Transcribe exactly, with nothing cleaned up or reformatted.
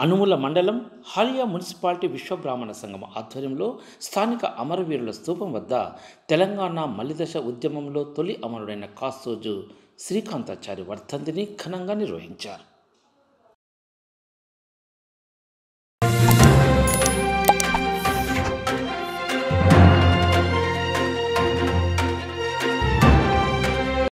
Anumula Mandalam, Hariya Municipality Vishwabrahmana Sangham, Adhvaryamlo, Sthanika Amaraveerula Stupam Vadda, Telangana, Mallidasha, Udyamamlo, Toli Amarudaina, Kasuju, Srikanth Chari Vardhantini Khanangani Rohincharu.